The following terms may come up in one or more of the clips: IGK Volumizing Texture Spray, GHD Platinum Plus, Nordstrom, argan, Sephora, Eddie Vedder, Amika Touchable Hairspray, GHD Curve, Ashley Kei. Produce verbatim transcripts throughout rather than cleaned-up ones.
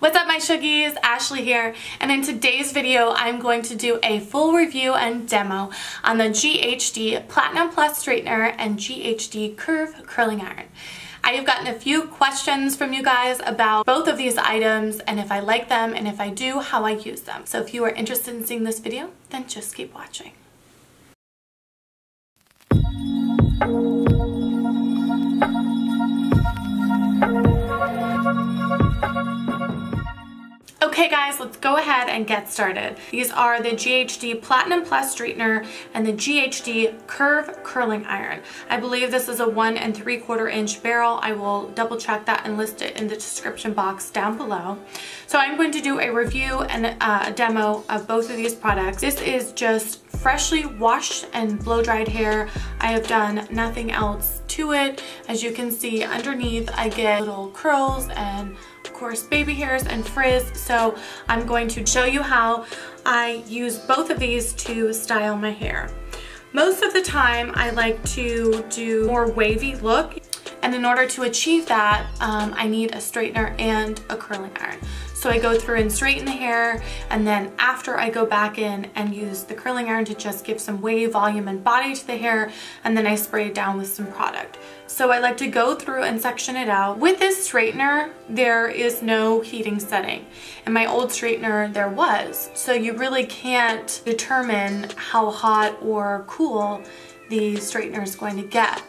What's up, my Sugies? Ashley here, and in today's video I'm going to do a full review and demo on the G H D Platinum Plus Straightener and G H D Curve Curling Iron. I have gotten a few questions from you guys about both of these items and if I like them, and if I do, how I use them. So if you are interested in seeing this video, then just keep watching. Okay guys, let's go ahead and get started. These are the G H D Platinum Plus Straightener and the G H D Curve Curling Iron. I believe this is a one and three quarter inch barrel. I will double check that and list it in the description box down below. So I'm going to do a review and a demo of both of these products. This is just freshly washed and blow dried hair. I have done nothing else to it. As you can see underneath, I get little curls and of course baby hairs and frizz. So I'm going to show you how I use both of these to style my hair. Most of the time I like to do more wavy look, and in order to achieve that um, I need a straightener and a curling iron. So I go through and straighten the hair, and then after I go back in and use the curling iron to just give some wave, volume, and body to the hair, and then I spray it down with some product. So I like to go through and section it out. With this straightener, there is no heating setting. In my old straightener, there was. So you really can't determine how hot or cool the straightener is going to get.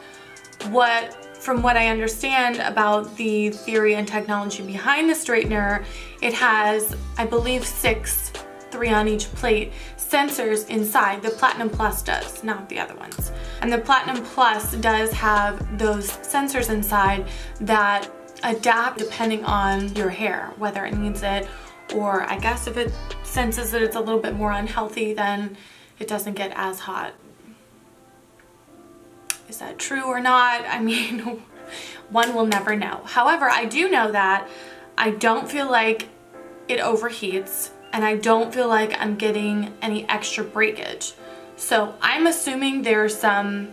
What, from what I understand about the theory and technology behind the straightener, it has, I believe, six, three on each plate, sensors inside. The Platinum Plus does, not the other ones. And the Platinum Plus does have those sensors inside that adapt depending on your hair, whether it needs it, or I guess if it senses that it's a little bit more unhealthy, then it doesn't get as hot. Is that true or not? I mean, one will never know. However, I do know that I don't feel like it overheats, and I don't feel like I'm getting any extra breakage. So I'm assuming there's some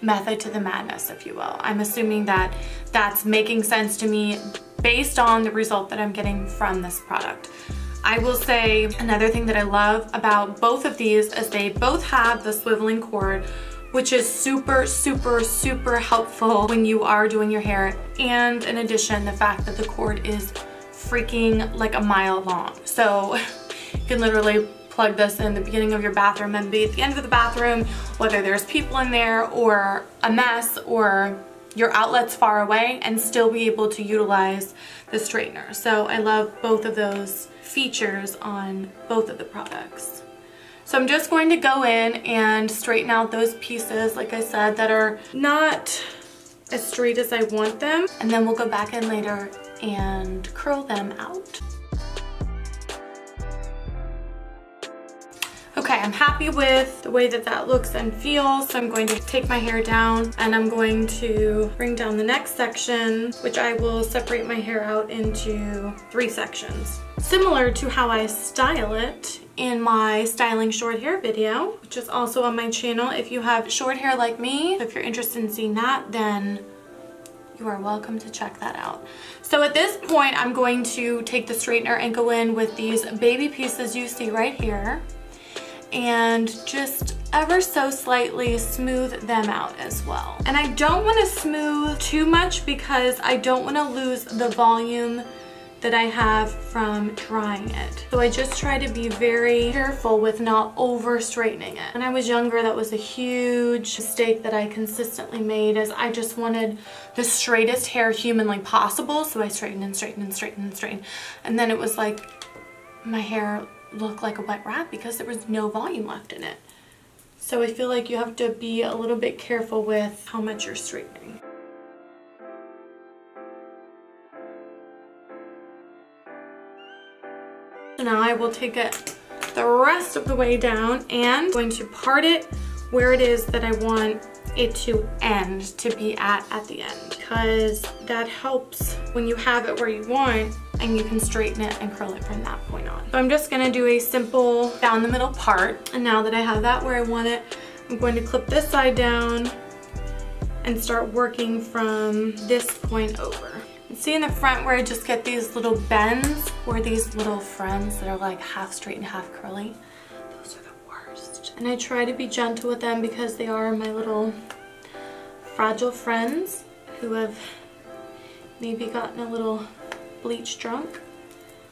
method to the madness, if you will. I'm assuming that that's making sense to me based on the result that I'm getting from this product. I will say another thing that I love about both of these is they both have the swiveling cord, which is super, super, super helpful when you are doing your hair. And in addition, the fact that the cord is freaking like a mile long. So you can literally plug this in the beginning of your bathroom and be at the end of the bathroom, whether there's people in there or a mess or your outlet's far away, and still be able to utilize the straightener. So I love both of those features on both of the products. So I'm just going to go in and straighten out those pieces, like I said, that are not as straight as I want them. And then we'll go back in later and curl them out. Okay, I'm happy with the way that that looks and feels, so I'm going to take my hair down and I'm going to bring down the next section, which I will separate my hair out into three sections. Similar to how I style it in my styling short hair video, which is also on my channel. If you have short hair like me, if you're interested in seeing that, then you are welcome to check that out. So at this point, I'm going to take the straightener and go in with these baby pieces you see right here, and just ever so slightly smooth them out as well. And I don't want to smooth too much because I don't want to lose the volume that I have from drying it. So I just try to be very careful with not over straightening it. When I was younger, that was a huge mistake that I consistently made, is I just wanted the straightest hair humanly possible. So I straightened and straightened and straightened and straightened. And then it was like my hair looked like a wet wrap because there was no volume left in it. So I feel like you have to be a little bit careful with how much you're straightening. So now I will take it the rest of the way down, and I'm going to part it where it is that I want it to end, to be at at the end, because that helps when you have it where you want and you can straighten it and curl it from that point on. So I'm just gonna do a simple down the middle part, and now that I have that where I want it, I'm going to clip this side down and start working from this point over. see in the front where I just get these little bends or these little friends that are like half straight and half curly. Those are the worst. And I try to be gentle with them because they are my little fragile friends who have maybe gotten a little bleach drunk.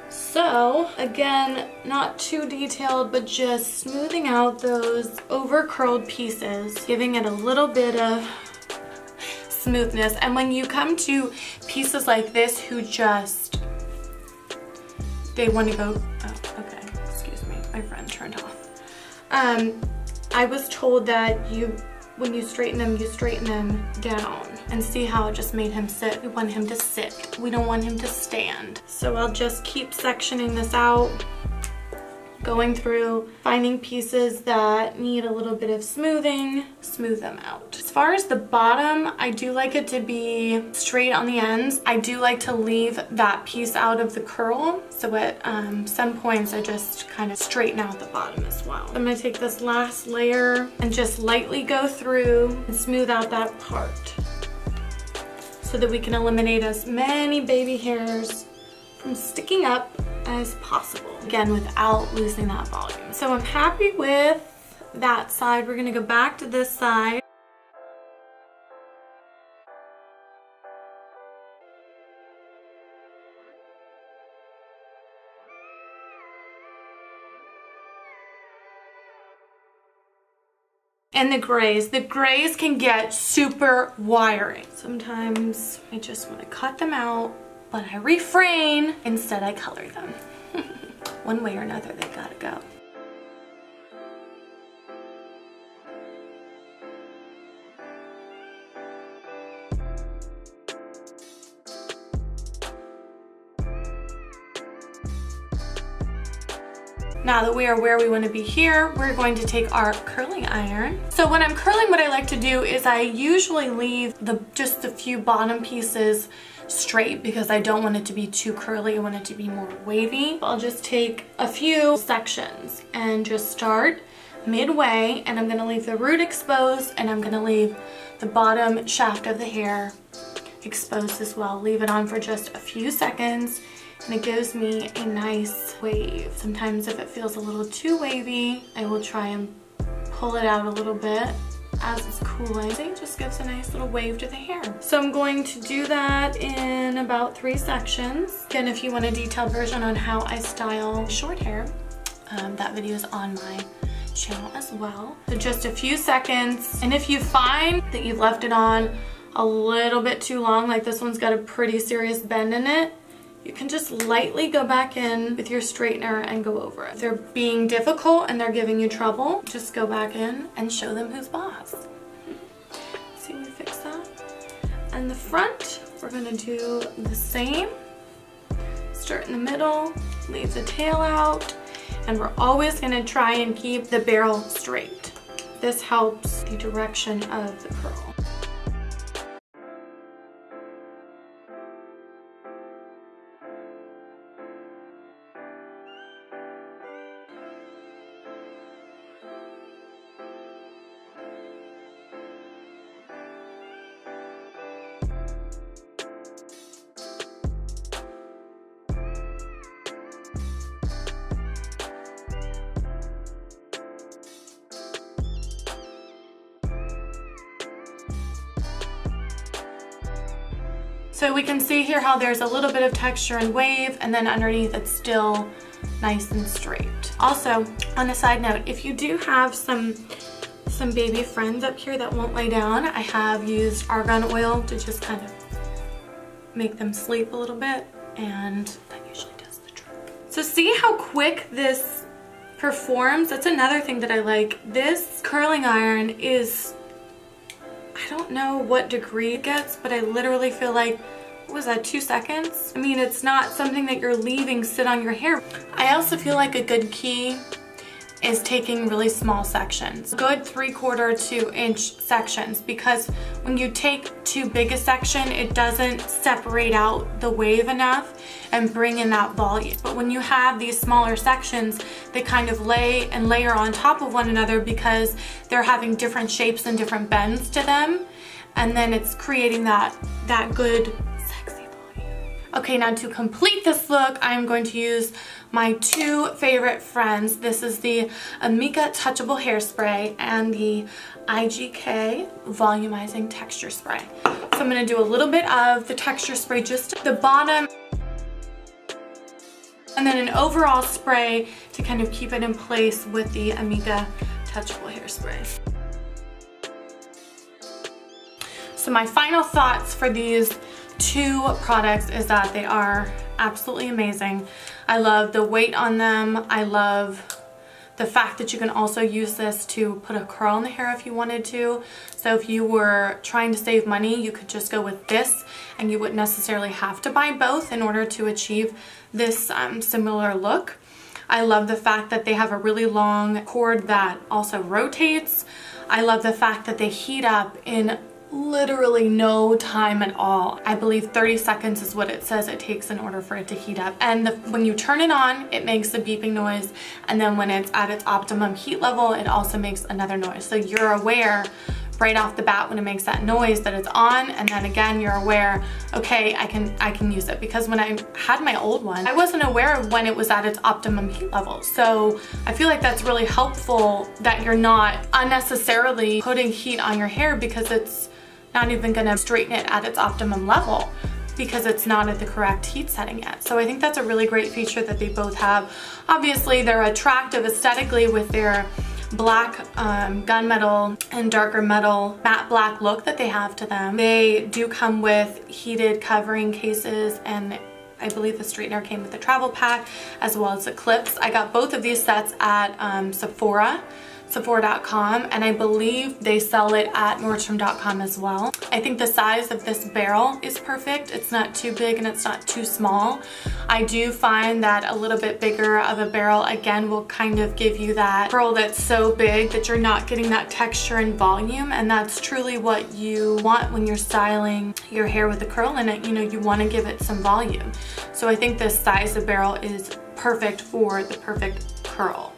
So, again, not too detailed, but just smoothing out those over-curled pieces, giving it a little bit of smoothness. And when you come to pieces like this who just, they want to go, oh, okay, excuse me, my friend turned off. Um, I was told that you, when you straighten them, you straighten them down. And see how it just made him sit. We want him to sit. We don't want him to stand. So I'll just keep sectioning this out, going through, finding pieces that need a little bit of smoothing, smooth them out. As far as the bottom, I do like it to be straight on the ends. I do like to leave that piece out of the curl. So at um, some points, I just kind of straighten out the bottom as well. I'm gonna take this last layer and just lightly go through and smooth out that part so that we can eliminate as many baby hairs from sticking up as possible. Again, without losing that volume. So I'm happy with that side. We're gonna go back to this side. And the grays. The grays can get super wiry. Sometimes I just want to cut them out, but I refrain. Instead, I color them. One way or another, they gotta go. Now that we are where we want to be here, we're going to take our curling iron. So when I'm curling, what I like to do is I usually leave the just a few bottom pieces straight because I don't want it to be too curly. I want it to be more wavy. I'll just take a few sections and just start midway, and I'm going to leave the root exposed, and I'm going to leave the bottom shaft of the hair exposed as well. Leave it on for just a few seconds. And it gives me a nice wave. Sometimes if it feels a little too wavy, I will try and pull it out a little bit as it's cooling. I think it just gives a nice little wave to the hair. So I'm going to do that in about three sections. Again, if you want a detailed version on how I style short hair, um, that video is on my channel as well. So just a few seconds. And if you find that you've left it on a little bit too long, like this one's got a pretty serious bend in it, you can just lightly go back in with your straightener and go over it. If they're being difficult and they're giving you trouble, just go back in and show them who's boss. See, we fix that. And the front, we're gonna do the same. Start in the middle, leave the tail out, and we're always gonna try and keep the barrel straight. This helps the direction of the curl. So we can see here how there's a little bit of texture and wave, and then underneath it's still nice and straight. Also, on a side note, if you do have some some baby friends up here that won't lay down, I have used argan oil to just kind of make them sleep a little bit, and that usually does the trick. So see how quick this performs? That's another thing that I like. This curling iron is, I don't know what degree it gets, but I literally feel like, what was that, two seconds? I mean, it's not something that you're leaving sit on your hair. I also feel like a good key is taking really small sections, good three quarter two inch sections, because when you take too big a section, it doesn't separate out the wave enough and bring in that volume. But when you have these smaller sections, they kind of lay and layer on top of one another because they're having different shapes and different bends to them, and then it's creating that that good sexy volume. Okay, now to complete this look, I'm going to use my two favorite friends. This is the Amika Touchable Hairspray and the I G K Volumizing Texture Spray. So I'm going to do a little bit of the texture spray just at the bottom, and then an overall spray to kind of keep it in place with the Amika Touchable Hairspray. So my final thoughts for these two products is that they are absolutely amazing. I love the weight on them. I love the fact that you can also use this to put a curl in the hair if you wanted to. So if you were trying to save money, you could just go with this and you wouldn't necessarily have to buy both in order to achieve this um, similar look. I love the fact that they have a really long cord that also rotates. I love the fact that they heat up in literally no time at all. I believe thirty seconds is what it says it takes in order for it to heat up. And the, when you turn it on, it makes a beeping noise. And then when it's at its optimum heat level, it also makes another noise. So you're aware right off the bat when it makes that noise that it's on, and then again you're aware, okay, I can I can use it. Because when I had my old one, I wasn't aware of when it was at its optimum heat level. So I feel like that's really helpful, that you're not unnecessarily putting heat on your hair because it's not even gonna straighten it at its optimum level because it's not at the correct heat setting yet. So I think that's a really great feature that they both have. Obviously they're attractive aesthetically with their black um, gunmetal and darker metal matte black look that they have to them. They do come with heated covering cases, and I believe the straightener came with a travel pack as well as the clips. I got both of these sets at um, Sephora. Sephora dot com, and I believe they sell it at Nordstrom dot com as well. I think the size of this barrel is perfect. It's not too big and it's not too small. I do find that a little bit bigger of a barrel again will kind of give you that curl that's so big that you're not getting that texture and volume, and that's truly what you want when you're styling your hair with a curl in it. You know, you want to give it some volume. So I think this size of barrel is perfect for the perfect curl.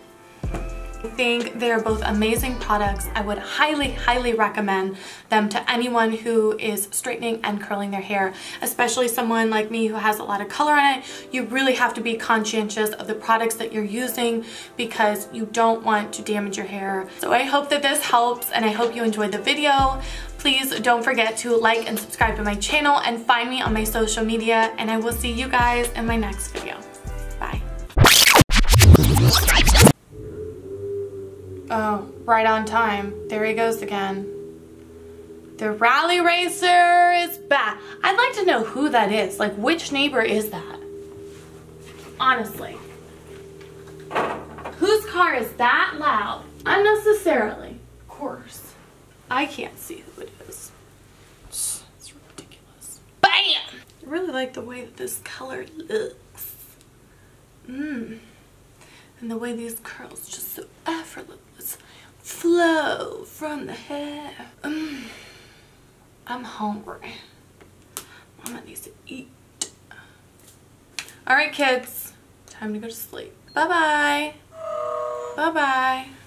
I think they're both amazing products. I would highly, highly recommend them to anyone who is straightening and curling their hair, especially someone like me who has a lot of color in it. You really have to be conscientious of the products that you're using because you don't want to damage your hair. So I hope that this helps, and I hope you enjoyed the video. Please don't forget to like and subscribe to my channel and find me on my social media, and I will see you guys in my next video. Bye. Oh, right on time. There he goes again. The Rally Racer is back. I'd like to know who that is. Like, which neighbor is that? Honestly. Whose car is that loud? Unnecessarily. Of course. I can't see who it is. It's ridiculous. Bam! I really like the way that this color looks. Mmm. And the way these curls just so effortless flow from the hair. Mm. I'm hungry. Mama needs to eat. All right, kids. Time to go to sleep. Bye-bye. Bye-bye.